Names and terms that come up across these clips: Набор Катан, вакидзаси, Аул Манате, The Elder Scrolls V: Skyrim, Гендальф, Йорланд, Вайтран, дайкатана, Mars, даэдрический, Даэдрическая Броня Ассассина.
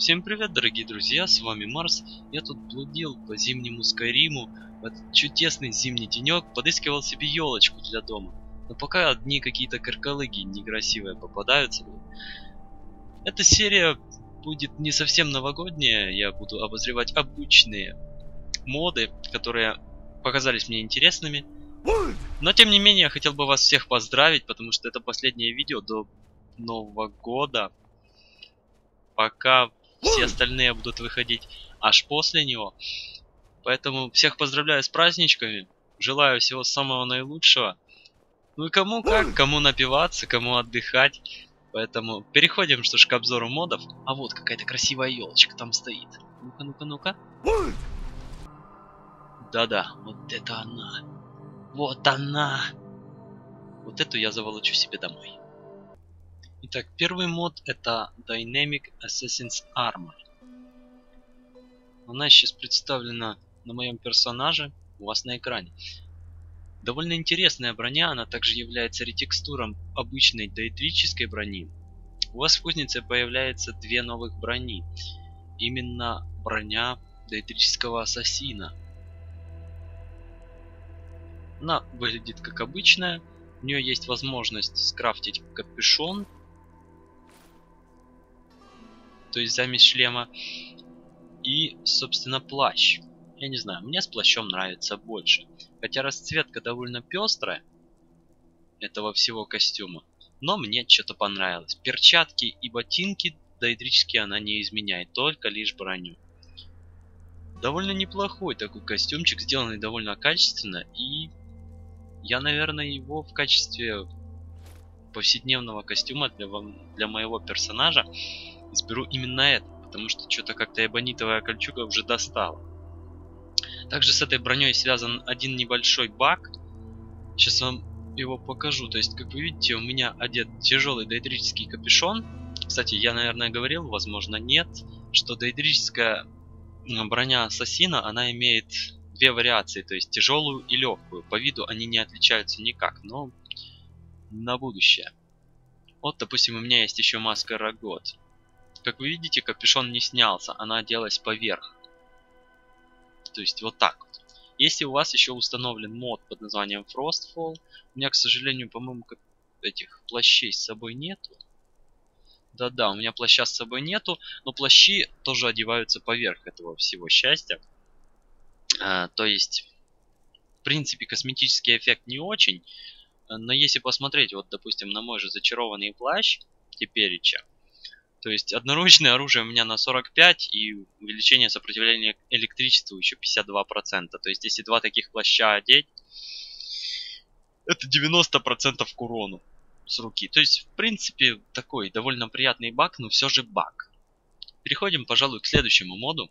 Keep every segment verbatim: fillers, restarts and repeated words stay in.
Всем привет, дорогие друзья, с вами Марс. Я тут блудил по зимнему Скайриму, в этот чудесный зимний денек, подыскивал себе елочку для дома. Но пока одни какие-то каркалыги некрасивые попадаются. Эта серия будет не совсем новогодняя, я буду обозревать обычные моды, которые показались мне интересными. Но тем не менее, я хотел бы вас всех поздравить, потому что это последнее видео до Нового года. Пока все остальные будут выходить аж после него. Поэтому всех поздравляю с праздничками. Желаю всего самого наилучшего. Ну и кому как, кому напиваться, кому отдыхать. Поэтому переходим, что ж, к обзору модов. А вот какая-то красивая елочка там стоит. Ну-ка, ну-ка, ну-ка. Да-да, вот это она. Вот она. Вот эту я заволочу себе домой. Итак, первый мод это Dynamic Assassin's Armor. Она сейчас представлена на моем персонаже, у вас на экране. Довольно интересная броня, она также является ретекстуром обычной даэдрической брони. У вас в кузнице появляется две новых брони. Именно броня даэдрического ассасина. Она выглядит как обычная. У нее есть возможность скрафтить капюшон, то есть замесь шлема, и, собственно, плащ. Я не знаю, мне с плащом нравится больше. Хотя расцветка довольно пестрая этого всего костюма, но мне что-то понравилось. Перчатки и ботинки даэдрически она не изменяет, только лишь броню. Довольно неплохой такой костюмчик, сделанный довольно качественно, и я, наверное, его в качестве повседневного костюма для, для моего персонажа изберу именно это, потому что что-то как-то эбонитовая кольчуга уже достала. Также с этой броней связан один небольшой баг. Сейчас вам его покажу. То есть, как вы видите, у меня одет тяжелый даэдрический капюшон. Кстати, я, наверное, говорил, возможно, нет, что даэдрическая броня ассасина, она имеет две вариации, то есть тяжелую и легкую. По виду они не отличаются никак, но на будущее. Вот, допустим, у меня есть еще маска Рагот. Как вы видите, капюшон не снялся, она оделась поверх. То есть вот так вот. Если у вас еще установлен мод под названием Frostfall, у меня, к сожалению, по-моему, этих плащей с собой нету. Да-да, у меня плаща с собой нету, но плащи тоже одеваются поверх этого всего счастья. А, то есть, в принципе, косметический эффект не очень. Но если посмотреть, вот, допустим, на мой же зачарованный плащ теперича, то есть одноручное оружие у меня на сорок пять и увеличение сопротивления электричеству еще пятьдесят два процента. То есть если два таких плаща одеть, это девяносто процентов к урону с руки. То есть, в принципе, такой довольно приятный баг, но все же баг. Переходим, пожалуй, к следующему моду.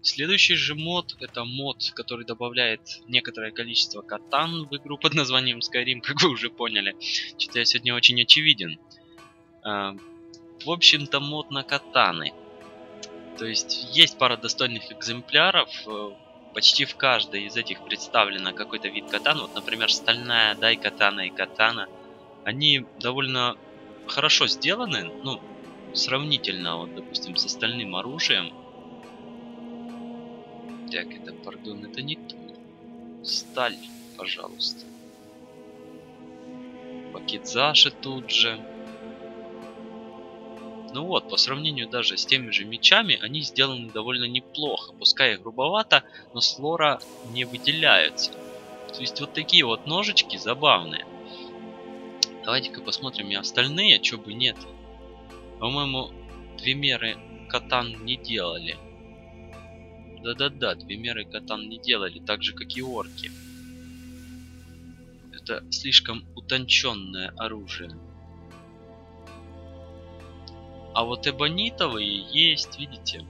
Следующий же мод, это мод, который добавляет некоторое количество катан в игру под названием Skyrim, как вы уже поняли. Что-то я сегодня очень очевиден. В общем-то, мод на катаны. То есть, есть пара достойных экземпляров. Почти в каждой из этих представлено какой-то вид катан. Вот, например, стальная дай-катана и катана. Они довольно хорошо сделаны, ну, сравнительно, вот, допустим, с остальным оружием. Так, это, пардон, это не то. Сталь, пожалуйста. Пакидзаши тут же. Ну вот, по сравнению даже с теми же мечами, они сделаны довольно неплохо. Пускай и грубовато, но с лора не выделяются. То есть вот такие вот ножички забавные. Давайте-ка посмотрим и остальные, чё бы нет. По-моему, две меры катан не делали. Да-да-да, две меры катан не делали, так же, как и орки. Это слишком утонченное оружие. А вот эбонитовые есть, видите?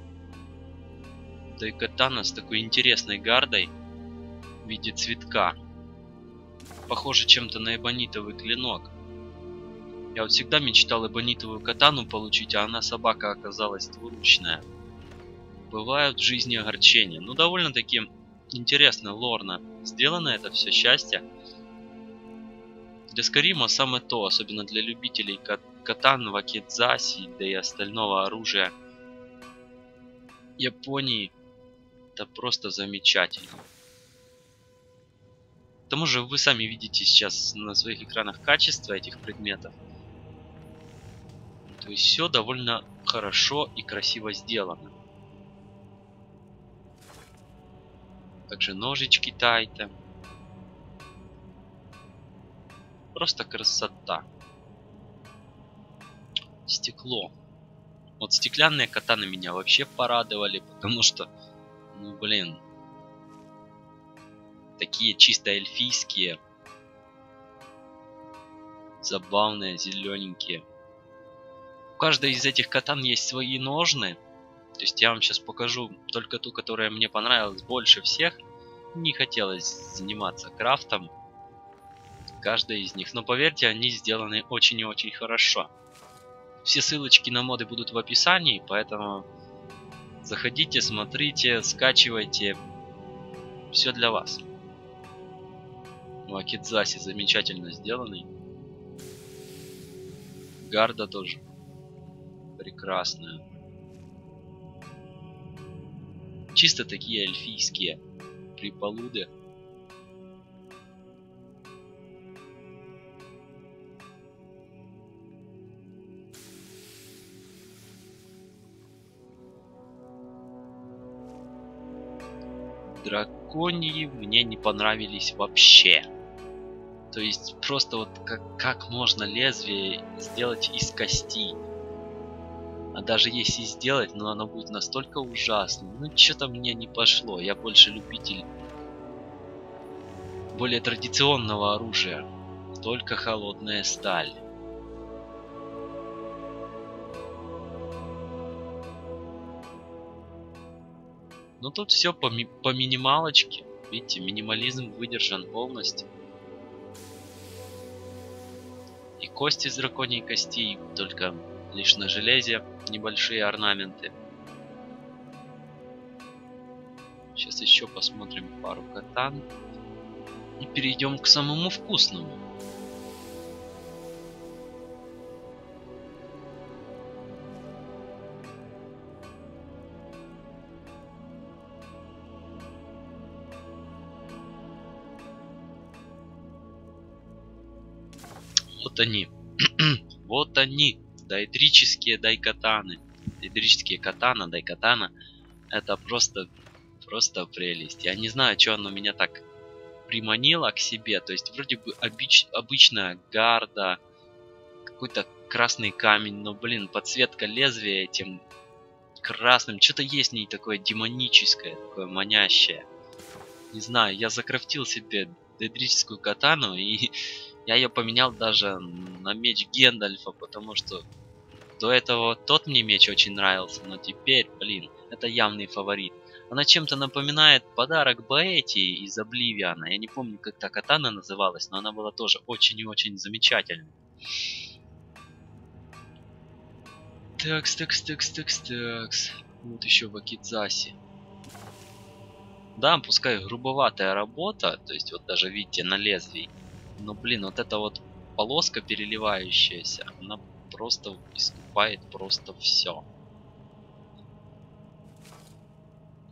Да и катана с такой интересной гардой в виде цветка. Похоже чем-то на эбонитовый клинок. Я вот всегда мечтал эбонитовую катану получить, а она, собака, оказалась двуручная. Бывают в жизни огорчения. Ну, довольно-таки интересно, лорно сделано это все счастье. Для Скайрима самое то, особенно для любителей катан, вакидзаси, да и остального оружия Японии, это просто замечательно. К тому же вы сами видите сейчас на своих экранах качество этих предметов. То есть все довольно хорошо и красиво сделано. Также ножички тайта. Просто красота. Стекло. Вот стеклянные катаны меня вообще порадовали, потому что, ну блин, такие чисто эльфийские, забавные, зелененькие. У каждой из этих катан есть свои ножны. То есть я вам сейчас покажу только ту, которая мне понравилась больше всех. Не хотелось заниматься крафтом каждой из них. Но поверьте, они сделаны очень и очень хорошо. Все ссылочки на моды будут в описании, поэтому заходите, смотрите, скачивайте. Все для вас. Вакидзаси замечательно сделанный. Гарда тоже прекрасная. Чисто такие эльфийские приполуды. Драконии мне не понравились вообще. То есть просто вот как, как можно лезвие сделать из кости. А даже если сделать, но оно будет настолько ужасно. Ну, что-то мне не пошло. Я больше любитель более традиционного оружия. Только холодная сталь. Но тут все по, ми по минималочке. Видите, минимализм выдержан полностью. И кости из драконьей кости, только лишь на железе. Небольшие орнаменты. Сейчас еще посмотрим пару катан. И перейдем к самому вкусному. Вот они. Вот они. Даэдрические дайкатаны. Даэдрические катана, дайкатана. Это просто, просто прелесть. Я не знаю, что оно меня так приманило к себе. То есть вроде бы обич, обычная гарда, какой-то красный камень. Но, блин, подсветка лезвия этим красным. Что-то есть в ней такое демоническое, такое манящее. Не знаю, я закрафтил себе даэдрическую катану и... Я ее поменял даже на меч Гендальфа, потому что до этого тот мне меч очень нравился, но теперь, блин, это явный фаворит. Она чем-то напоминает подарок Баэти из Обливиана. Я не помню, как та катана называлась, но она была тоже очень и очень замечательной. Такс, такс, такс, такс, такс. Вот еще вакидзаси. Да, пускай грубоватая работа, то есть вот даже видите на лезвии. Но, блин, вот эта вот полоска переливающаяся, она просто искупает просто все.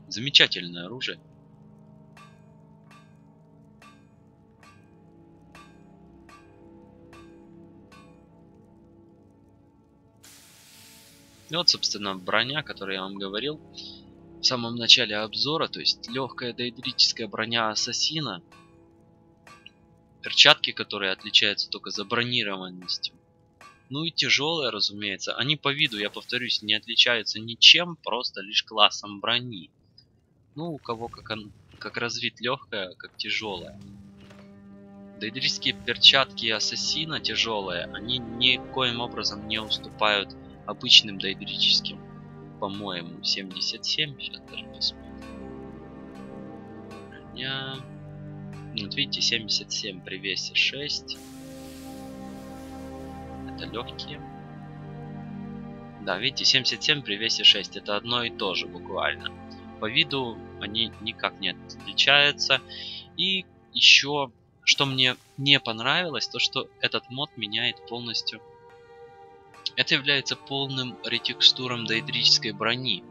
Замечательное оружие. И вот, собственно, броня, о которой я вам говорил в самом начале обзора, то есть легкая даэдрическая броня Ассасина. Перчатки, которые отличаются только забронированностью. Ну и тяжелые, разумеется. Они по виду, я повторюсь, не отличаются ничем, просто лишь классом брони. Ну, у кого как, он, как развит легкая, как тяжелая. Даэдрические перчатки Ассасина тяжелые, они никоим образом не уступают обычным даэдрическим. По-моему, семьдесят семь. Сейчас даже посмотрим. Броня... Вот видите, семьдесят семь при весе шесть. Это легкие. Да, видите, семьдесят семь при весе шесть. Это одно и то же буквально. По виду они никак не отличаются. И еще, что мне не понравилось, то что этот мод меняет полностью Это является полным ретекстуром даэдрической брони.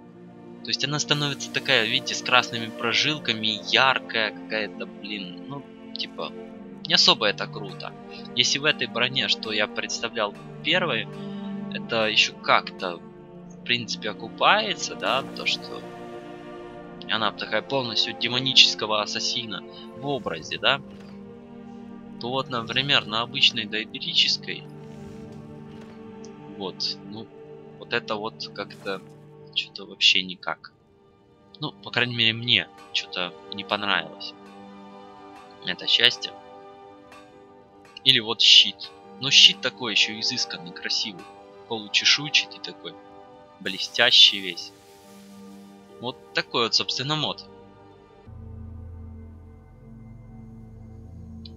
То есть она становится такая, видите, с красными прожилками, яркая какая-то, блин, ну, типа, не особо это круто. Если в этой броне, что я представлял первой, это еще как-то, в принципе, окупается, да, то, что она такая полностью демонического ассасина в образе, да, то вот, например, на обычной даэдрической, вот, ну, вот это вот как-то... что-то вообще никак. Ну, по крайней мере, мне что-то не понравилось. Это счастье. Или вот щит. Но щит такой еще изысканный, красивый. Получешуйчатый такой. Блестящий весь. Вот такой вот, собственно, мод.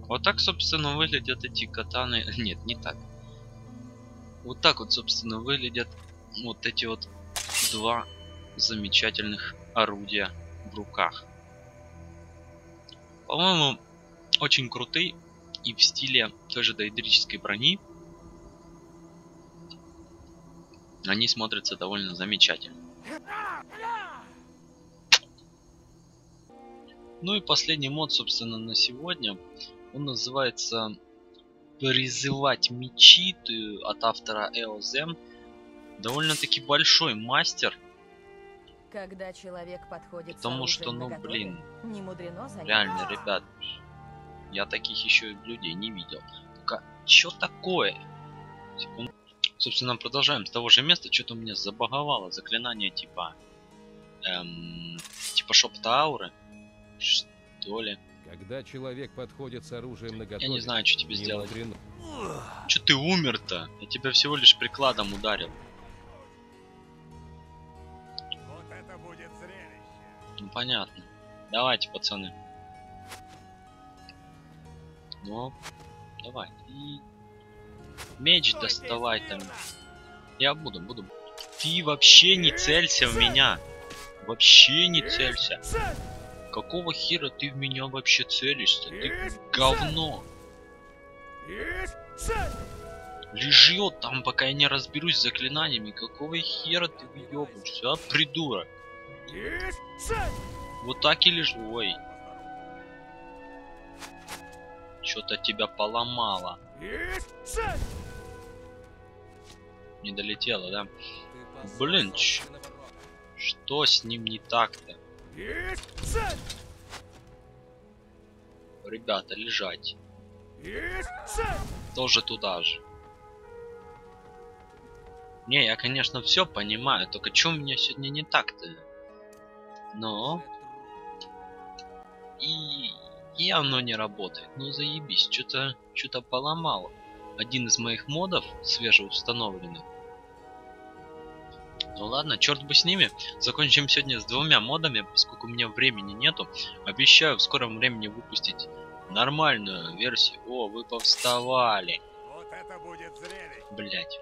Вот так, собственно, выглядят эти катаны. Нет, не так. Вот так вот, собственно, выглядят вот эти вот два замечательных орудия в руках. По-моему, очень крутые и в стиле той же даэдрической брони. Они смотрятся довольно замечательно. Ну и последний мод, собственно, на сегодня. Он называется «Призывать мечи» от автора эл зет эм. Довольно-таки большой мастер. Когда человек подходит, потому что, ну, блин, не мудрено занять. Реально, ребят, я таких еще людей не видел. Как... Чё такое? Секунду. Собственно, продолжаем с того же места. Что-то у меня забаговало заклинание типа... Эм, типа шепота ауры. Что ли? Когда человек подходит с оружием наготове, я не знаю, что тебе сделать. Мудрено. Чё ты умер-то? Я тебя всего лишь прикладом ударил. Ну, понятно. Давайте, пацаны. Ну, давай. И... меч доставай там. Я буду, буду. Ты вообще не целься в меня. Вообще не целься. Какого хера ты в меня вообще целишься? Ты говно. Лежи вот там, пока я не разберусь с заклинаниями. Какого хера ты выебаешься, а, придурок? Вот так и лежу. Ой. Что-то тебя поломало. Не долетело, да? Блин, ч... что с ним не так-то? Ребята, лежать. Тоже туда же. Не, я, конечно, все понимаю. Только что у меня сегодня не так-то? Но... И... и оно не работает. Ну заебись, что-то что-то поломало. Один из моих модов, свежеустановленный. Ну ладно, черт бы с ними. Закончим сегодня с двумя модами, поскольку у меня времени нету. Обещаю в скором времени выпустить нормальную версию. О, вы повставали. Вот это будет зрелище. Блять.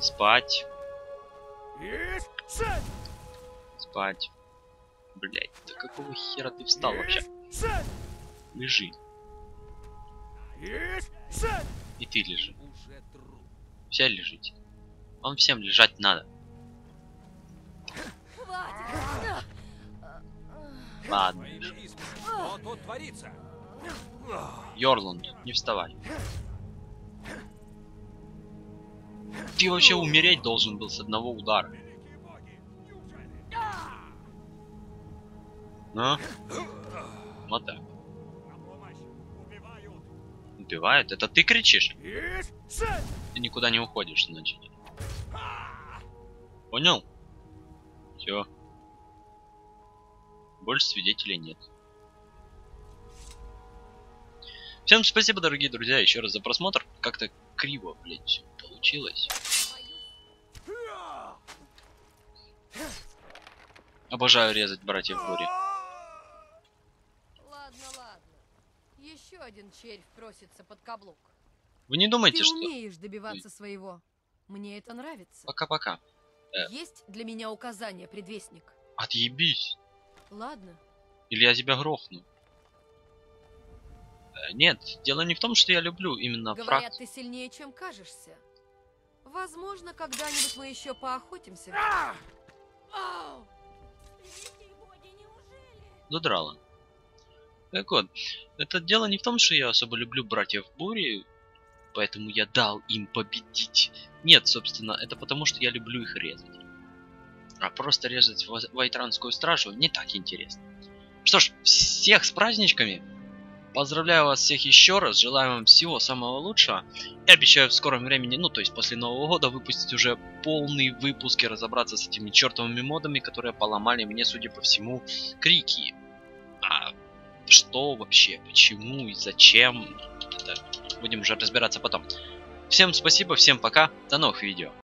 Спать. Спать. Блять, да какого хера ты встал вообще? Лежи. И ты лежи. Все лежите. Вам всем лежать надо. Ладно. Йорланд, не вставай. Ты вообще умереть должен был с одного удара. А? Вот так. Убивают? Это ты кричишь? Ты никуда не уходишь, значит. Понял? Все. Больше свидетелей нет. Всем спасибо, дорогие друзья, еще раз за просмотр. Как-то криво, блядь, получилось. Обожаю резать братьев Гори. Ладно, ладно. Еще один червь просится под каблук. Вы не думаете, ты что... Ты умеешь добиваться Ой. своего. Мне это нравится. Пока-пока. Э. Есть для меня указание, предвестник? Отъебись. Ладно. Или я тебя грохну. Нет, дело не в том, что я люблю именно фраг. Говорят, ты сильнее, чем кажешься. Возможно, когда-нибудь мы еще поохотимся. Задрала. Так вот, это дело не в том, что я особо люблю братьев Бури, поэтому я дал им победить. Нет, собственно, это потому, что я люблю их резать. А просто резать вайтранскую стражу не так интересно. Что ж, всех с праздничками! Поздравляю вас всех еще раз, желаю вам всего самого лучшего. И обещаю в скором времени, ну то есть после Нового года, выпустить уже полный выпуск и разобраться с этими чертовыми модами, которые поломали мне, судя по всему, крики. А что вообще, почему и зачем, это будем уже разбираться потом. Всем спасибо, всем пока, до новых видео.